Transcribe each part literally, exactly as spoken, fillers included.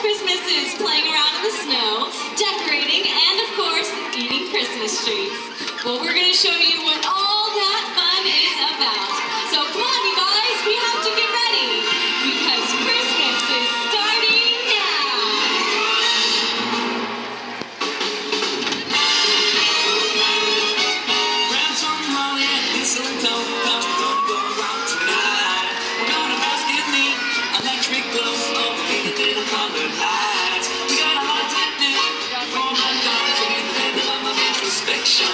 Christmas is playing around in the snow, decorating, and of course, eating Christmas treats. Well, we're going to show you what all that fun is about. So come on, you guys, we have to get ready, because Christmas is starting now. Grab some holly and mistletoe, cause we're gonna go around tonight. We're gonna bask in the electric glow of the little colored lights. We got a lot to do, for my God, we get the rhythm of introspection.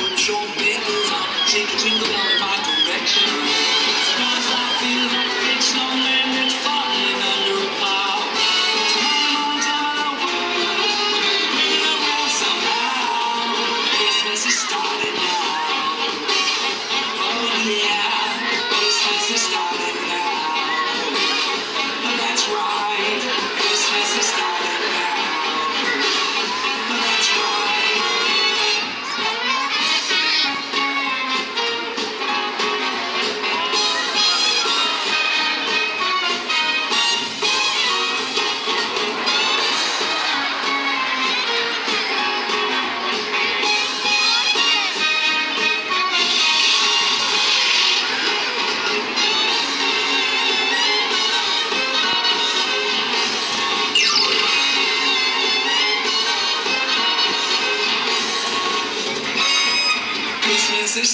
Put your fingers on, shake your jingle down in my direction. Stars like feel like big snowland that's falling under a cloud. Time on time on the world, we're bringing it around somehow. Christmas is starting now. Oh yeah, Christmas is starting now. That's right, Christmas is starting now. That's right, Christmas is starting now.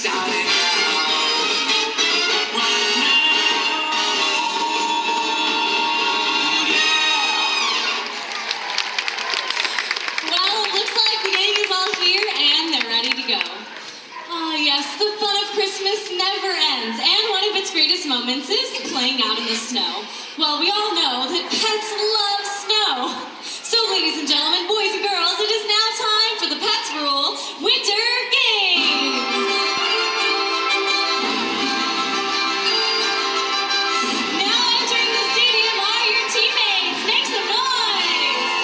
Right now, yeah. Well, it looks like the gang is all here and they're ready to go. Oh yes, the fun of Christmas never ends, and one of its greatest moments is playing out in the snow. Well, we all know that pets love snow. So ladies and gentlemen, boys and girls, it is now time for the Pets Rule Winter Games! Now entering the stadium are your teammates. Make some noise!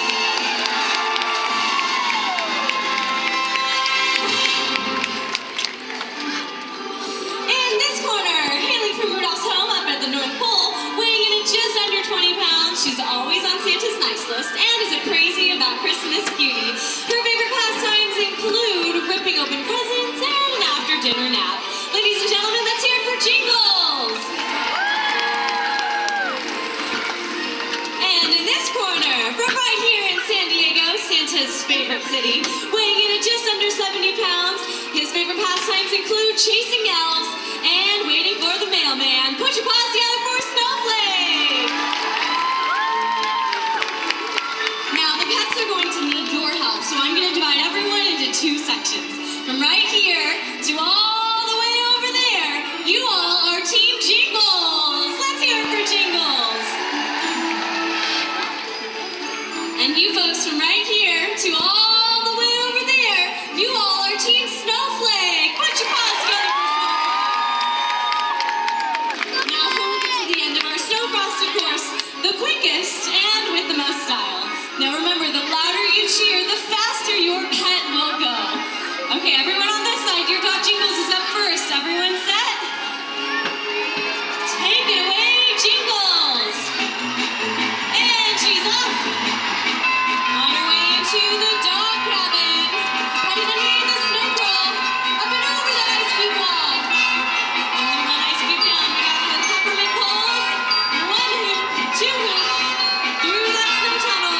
In this corner, Haley from Rudolph's home up at the North Pole, weighing in at just under twenty pounds. She's always on Santa's nice list and is a crazy about Christmas beauty. Her favorite pastimes include ripping open presents and an after-dinner nap. Ladies and gentlemen, let's hear it for Jingles! And in this corner, from right here in San Diego, Santa's favorite city, weighing in at just under seventy pounds, his favorite pastimes include chasing elves and waiting for the mailman. Put your paws together for Snowflake! Now, the pets are going to need your help, so I'm going to divide everyone into two sections. From right here to all the way over there, you all are Team Jingles! Let's hear it for Jingles! And you folks from right here to all the way over there, you all are Team Snowflake! Put your paws together for Snowflake! Now, who will get to the end of our Snow Frosted course the quickest and with the most style? Now remember, the louder you cheer, the faster your pet will go. Okay, everyone on this side, your dog Jingles is up first. Everyone set? Take it away, Jingles! And she's off! On her way into the dog cabin. Headed underneath the snow crawl. Up and over the ice cube wall. Only one ice cube down. We got the peppermint poles. One hoop, two hoops. Through that snow tunnel.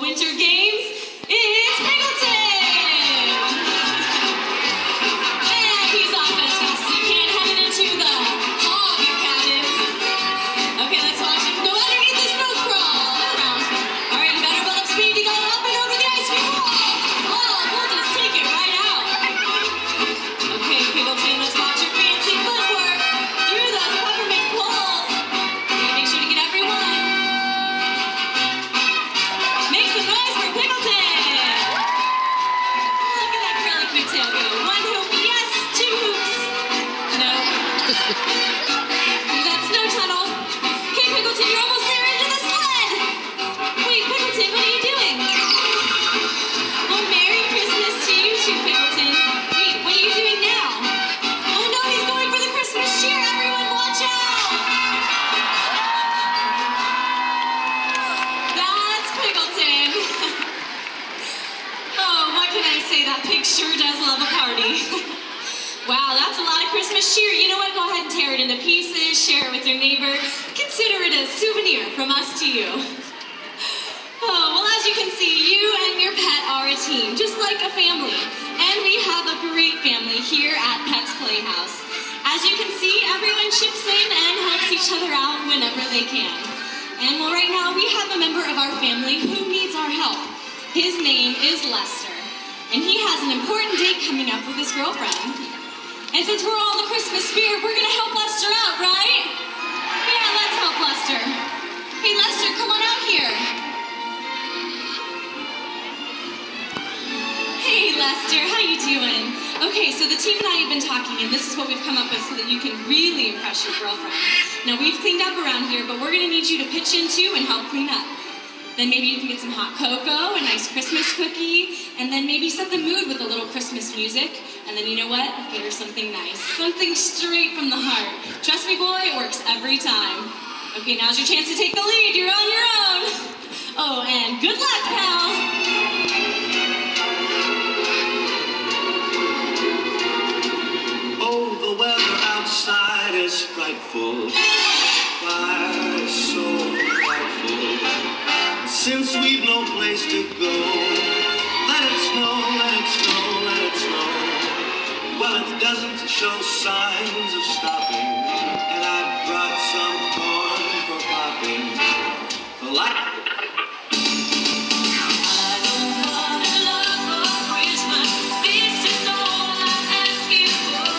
the Winter Games, it's Piggleton! And he's off as fast as he can, headed into the log cabin. Okay, let's watch him go underneath the snow crawl around. All right, you better build up speed to go up and over the ice cream wall. Oh, we'll just take it right out. Okay, Piggleton, let's watch your fancy footwork through those peppermint walls. Okay, make sure to get everyone. That pig sure does love a party. Wow, that's a lot of Christmas cheer. You know what? Go ahead and tear it into pieces, share it with your neighbor. Consider it a souvenir from us to you. Oh, well, as you can see, you and your pet are a team, just like a family. And we have a great family here at Pets Playhouse. As you can see, everyone chips in and helps each other out whenever they can. And well, right now, we have a member of our family who needs our help. His name is Lester. And he has an important date coming up with his girlfriend. And since we're all in the Christmas spirit, we're gonna help Lester out, right? Yeah, let's help Lester. Hey, Lester, come on out here. Hey, Lester, how you doing? Okay, so the team and I have been talking, and this is what we've come up with so that you can really impress your girlfriend. Now, we've cleaned up around here, but we're gonna need you to pitch in too and help clean up. Then maybe you can get some hot cocoa, a nice Christmas cookie, and then maybe set the mood with a little Christmas music. And then you know what? Give her something nice. Something straight from the heart. Trust me, boy, it works every time. Okay, now's your chance to take the lead. You're on your own. Oh, and good luck, pal. Oh, the weather outside is frightful. Fire is so frightful. Since we've no place to go, let it snow, let it snow, let it snow. Well, it doesn't show signs of stopping, and I brought some corn for popping. For life. I don't want a love for Christmas. This is all I'm asking for.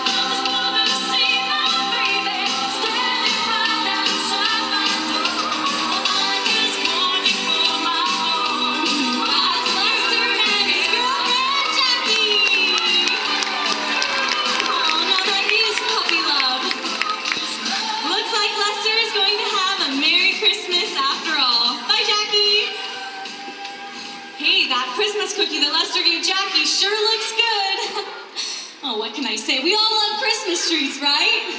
I just wanna see my baby standing right outside my door. Christmas cookie that Lester gave Jackie sure looks good. Oh, what can I say? We all love Christmas trees, right?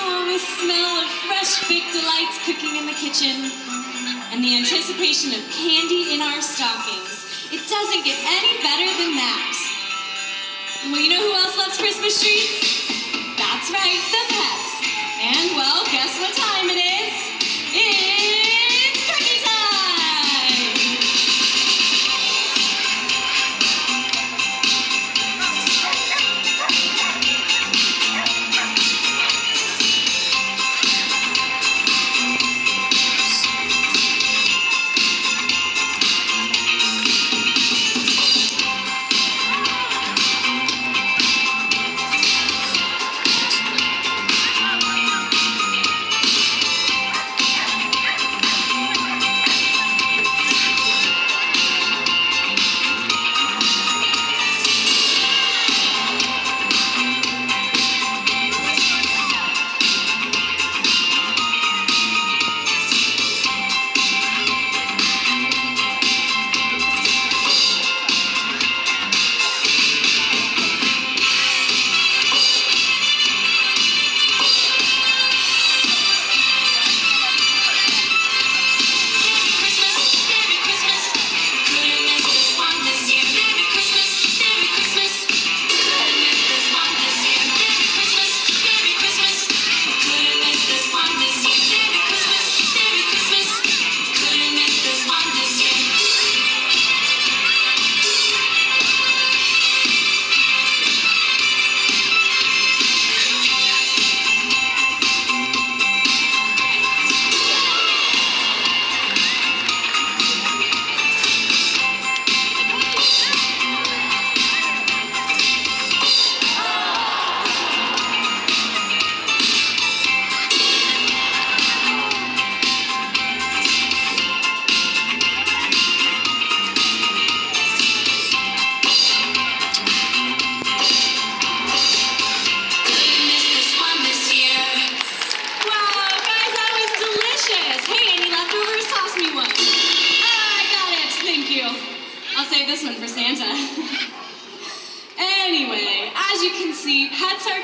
Oh, the smell of fresh baked delights cooking in the kitchen and the anticipation of candy in our stockings. It doesn't get any better than that. Well, you know who else loves Christmas trees? That's right, the pets. And, well, guess what time it is? It's cookie time!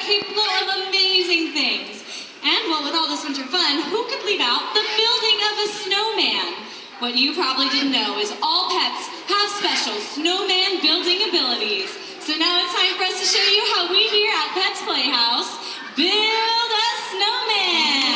capable of amazing things. And well, with all this winter fun, who could leave out the building of a snowman? What you probably didn't know is all pets have special snowman building abilities. So now it's time for us to show you how we here at Pets Playhouse build a snowman.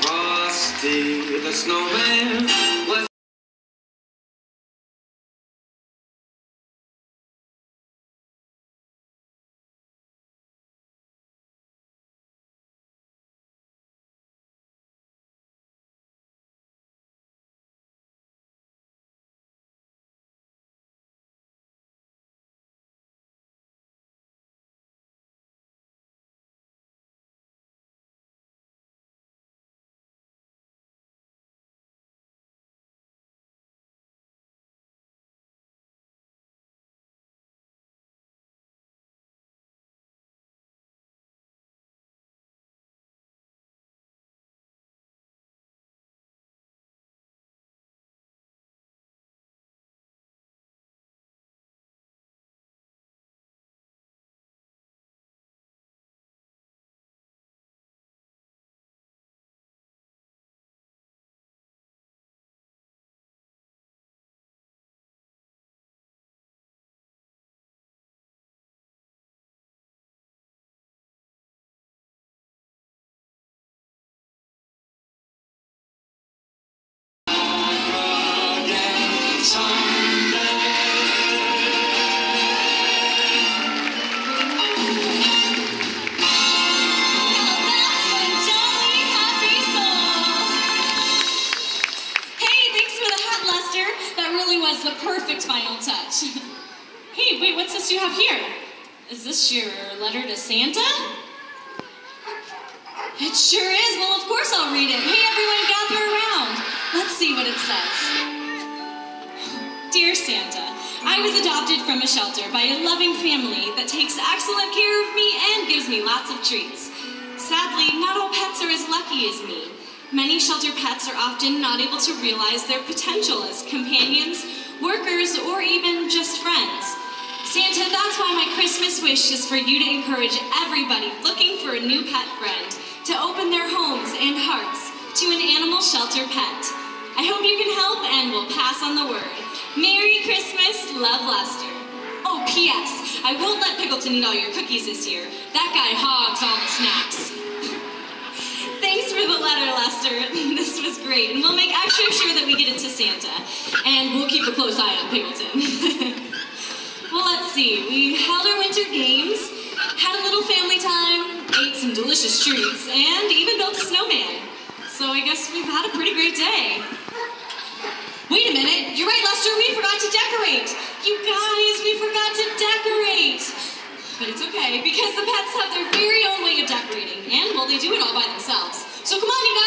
Frosty the snowman was Hey, wait, what's this you have here? Is this your letter to Santa? It sure is. Well, of course I'll read it. Hey, everyone, gather around. Let's see what it says. Dear Santa, I was adopted from a shelter by a loving family that takes excellent care of me and gives me lots of treats. Sadly, not all pets are as lucky as me. Many shelter pets are often not able to realize their potential as companions, workers, or even just friends. Santa, that's why my Christmas wish is for you to encourage everybody looking for a new pet friend to open their homes and hearts to an animal shelter pet. I hope you can help, and we'll pass on the word. Merry Christmas, love, Lester. Oh, P S I won't let Pickleton eat all your cookies this year. That guy hogs all the snacks. Thanks for the letter, Lester. This was great, and we'll make extra sure that we get it to Santa. And we'll keep a close eye on Pickleton. Well, let's see. We held our winter games, had a little family time, ate some delicious treats, and even built a snowman. So I guess we've had a pretty great day. Wait a minute, you're right, Lester, we forgot to decorate. You guys, we forgot to decorate. But it's okay, because the pets have their very own way of decorating, and well, they do it all by themselves. So come on, you guys.